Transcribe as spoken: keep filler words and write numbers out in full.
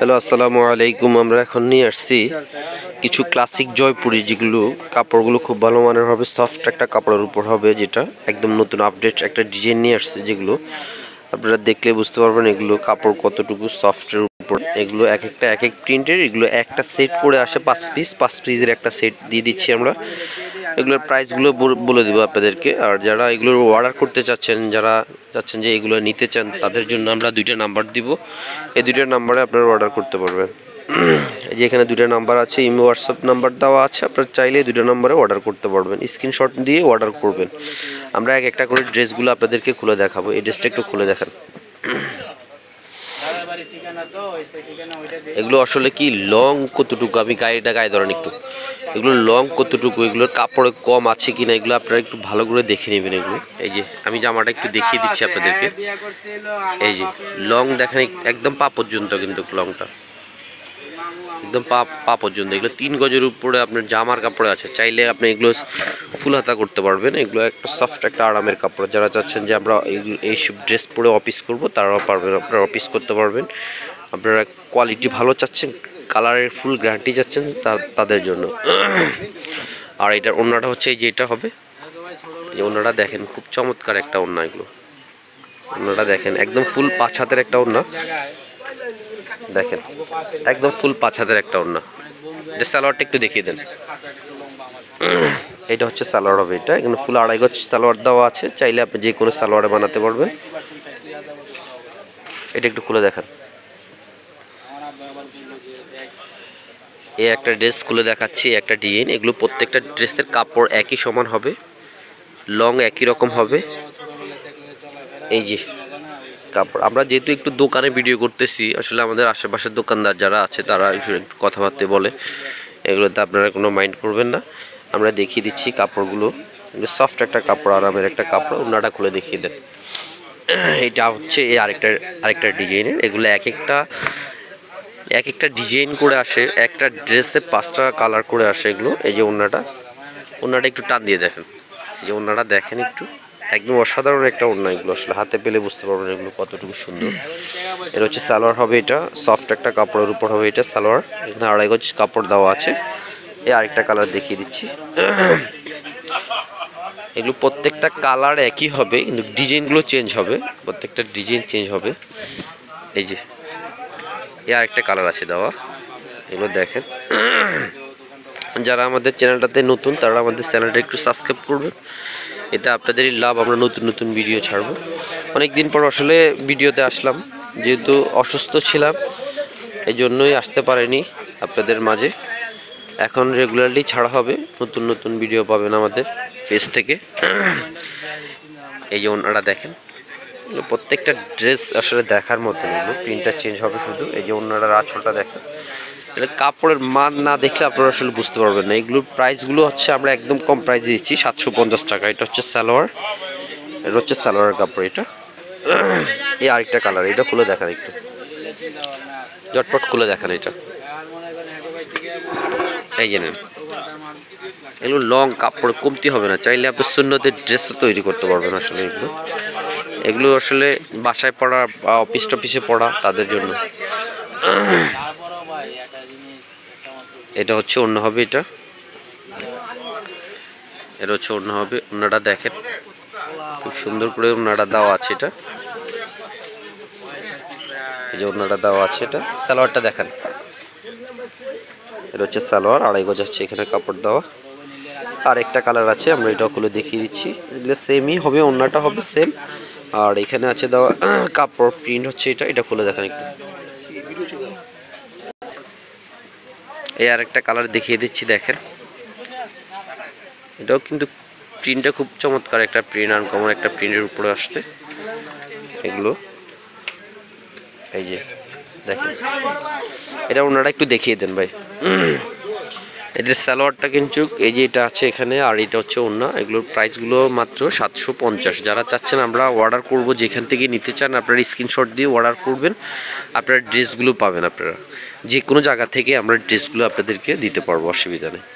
Hello अस्सलामु आलैकुम। আমরা এখন নিয়ে আসছি কিছু ক্লাসিক জয়পুরি, যেগুলো কাপড়গুলো খুব ভালো মানের হবে, সফট একটা কাপড়ের উপর হবে, যেটা একদম নতুন আপডেট একটা ডিজাইন নিয়ে আসছে, যেগুলো আপনারা দেখলে বুঝতে পারবেন এগুলো কাপড় কতটুকু সফটের উপর। এগুলো এক একটা এক এক প্রিন্টের, এগুলো একটা সেট করে আসে পাঁচ পিস, পাঁচ পিসের একটা সেট দিয়ে দিচ্ছি আমরা। এগুলোর প্রাইসগুলো বলে দেবো আপনাদেরকে। আর যারা এগুলোর অর্ডার করতে চাচ্ছেন, যারা চাচ্ছেন যে এগুলো নিতে চান, তাদের জন্য আমরা দুইটা নাম্বার দিব। এই দুইটা নাম্বারে আপনারা অর্ডার করতে পারবেন। যে এখানে দুইটা নাম্বার আছে, ইমো হোয়াটসঅ্যাপ নাম্বার দেওয়া আছে, আপনারা চাইলে দুইটা নাম্বারে অর্ডার করতে পারবেন। স্ক্রিনশট দিয়ে অর্ডার করবেন। আমরা এক একটা করে ড্রেসগুলো আপনাদেরকে খুলে দেখাবো। এই ড্রেসটা একটু খুলে দেখান। এগুলো আসলে কি লং কতটুকু, আমি গায়েটা গায়ে ধরেন একটু, এগুলো লং কতটুকু, এগুলোর কাপড়ে কম আছে কিনা, এগুলো আপনারা একটু ভালো করে দেখে নেবেন। এগুলো এই যে আমি জামাটা একটু দেখিয়ে দিচ্ছি আপনাদেরকে। এই যে লং দেখেন একদম পা পর্যন্ত, কিন্তু লংটা একদম পা পা পর্যন্ত। এগুলো তিন গজের উপরে আপনার জামার কাপড়ে আছে। চাইলে আপনি এগুলো ফুল হাতা করতে পারবেন। এগুলো একটা সফট একটা আরামের কাপড়। যারা চাচ্ছেন যে আমরা এইসব ড্রেস পরে অফিস করব, তারাও পারবেন, আপনারা অফিস করতে পারবেন। আপনারা কোয়ালিটি ভালো চাচ্ছেন, কালারের ফুল গ্যারান্টি চাচ্ছেন, তাদের জন্য। আর এটার ওড়নাটা হচ্ছে এই যে, এটা হবে এই ওড়নাটা দেখেন, খুব চমৎকার একটা ওড়না। এগুলো ওড়নাটা দেখেন একদম ফুল পাঁচ হাতের একটা ওড়না, দেখেন একদম ফুল পাঁচ হাতের একটা ওড়না। এটা সালোয়ারটা একটু দেখিয়ে দেন। এটা হচ্ছে সালোয়ার হবে, এটা এখানে ফুল আড়াই গজ সালোয়ার দেওয়া আছে। চাইলে আপনি যে কোনো সালোয়ারে বানাতে পারবেন। এটা একটু খুলে দেখান। এই একটা ড্রেস খুলে দেখাচ্ছি, একটা ডিজাইন। এগুলো প্রত্যেকটা ড্রেসের কাপড় একই সমান হবে, লং একই রকম হবে। এই যে কাপড়, আমরা যেহেতু একটু দোকানে ভিডিও করতেছি, আসলে আমাদের আশেপাশের দোকানদার যারা আছে তারা একটু কথাবার্তা বলে, এগুলোতে আপনারা কোনো মাইন্ড করবেন না। আমরা দেখিয়ে দিচ্ছি কাপড়গুলো, সফট একটা কাপড়, আরামের একটা কাপড়। ওড়নাটা খুলে দেখিয়ে দেন। এটা হচ্ছে এই আরেকটা আরেকটা ডিজাইনের। এগুলো এক একটা এক একটা ডিজাইন করে আসে, একটা ড্রেসে পাঁচটা কালার করে আসে এগুলো। এই যে ওড়নাটা, ওড়নাটা একটু টান দিয়ে দেখেন। এই যে ওড়নাটা দেখেন একটু, একদম অসাধারণ একটা ওড়না। এগুলো আসলে হাতে পেলে বুঝতে পারবেন এগুলো কতটুকু সুন্দর। এটা হচ্ছে সালোয়ার হবে, এটা সফট একটা কাপড়ের উপর হবে। এটা সালোয়ার, এখানে আড়াই গজ কাপড় দেওয়া আছে। এই আরেকটা কালার দেখিয়ে দিচ্ছি। এগুলো প্রত্যেকটা কালার একই হবে, কিন্তু ডিজাইনগুলো চেঞ্জ হবে, প্রত্যেকটা ডিজাইন চেঞ্জ হবে। এই যে এ আরেকটা কালার আছে দেওয়া। এগুলো দেখেন, যারা আমাদের চ্যানেলটাতে নতুন তারা আমাদের চ্যানেলটা একটু সাবস্ক্রাইব করবেন, এটা আপনাদেরই লাভ। আমরা নতুন নতুন ভিডিও ছাড়বো। অনেক দিন পর আসলে ভিডিওতে আসলাম, যেহেতু অসুস্থ ছিলাম এই জন্যই আসতে পারিনি আপনাদের মাঝে। এখন রেগুলারলি ছাড়া হবে, নতুন নতুন ভিডিও পাবেন আমাদের পেজ থেকে। এই যে ওনারা দেখেন, প্রত্যেকটা ড্রেস আসলে দেখার মতো। এগুলো প্রিন্টটা চেঞ্জ হবে শুধু। এই যে ওনারা আঁচলটা দেখেন, এটা কাপড়ের মান না দেখলে আপনারা আসলে বুঝতে পারবেন না। এগুলোর প্রাইসগুলো হচ্ছে আমরা একদম কম প্রাইসে দিচ্ছি, সাতশো পঞ্চাশ টাকা। এটা হচ্ছে সালোয়ার, এটা হচ্ছে সালোয়ার কাপড়। এটা এই আরেকটা কালার, এটা খুলে দেখান একটু, জটপট খুলে দেখান। এটা এই জানেন, এগুলো লং কাপড়, কমতি হবে না। চাইলে আপনি সুন্নতের ড্রেসও তৈরি করতে পারবেন আসলে। এগুলো এগুলো আসলে বাসায় পড়া বা অফিস টফিসে পড়া, তাদের জন্য। এটা হচ্ছে অন্য হবে, এটা এটা হচ্ছে অন্য হবে। ওনাটা দেখেন, খুব সুন্দর করে ওনাটা দেওয়া আছে। এটা এই যে ওনাটা দেওয়া আছে। এটা সালোয়ারটা দেখেন, এটা হচ্ছে সালোয়ার, আড়াই গজ আছে এখানে কাপড় দেওয়া। আর একটা কালার আছে, আমরা এটাও খুলে দেখিয়ে দিচ্ছি। এগুলো সেমই হবে, ওনাটা হবে সেম। আর এখানে আছে দেওয়া কাপড়, প্রিন্ট হচ্ছে এটা। এটা খুলে দেখেন একটু। এই আর একটা কালার দেখিয়ে দিচ্ছি, দেখেন এটাও কিন্তু প্রিন্টটা খুব চমৎকার একটা প্রিন্ট, আনকমন একটা প্রিন্টের উপরে আসতে এগুলো। এই যে দেখেন, এটা ওনারা একটু দেখিয়ে দেন ভাই। এটার সালোয়ারটা কিন্তু এই যে এটা আছে এখানে, আর এটা হচ্ছে ওড়না। এগুলোর প্রাইসগুলো মাত্র সাতশো পঞ্চাশ। যারা চাচ্ছেন আমরা অর্ডার করব, যেখান থেকে নিতে চান আপনারা স্ক্রিনশট দিয়ে অর্ডার করবেন, আপনারা ড্রেসগুলো পাবেন। আপনারা যে কোনো জায়গা থেকে আমরা ড্রেসগুলো আপনাদেরকে দিতে পারবো, অসুবিধা নেই।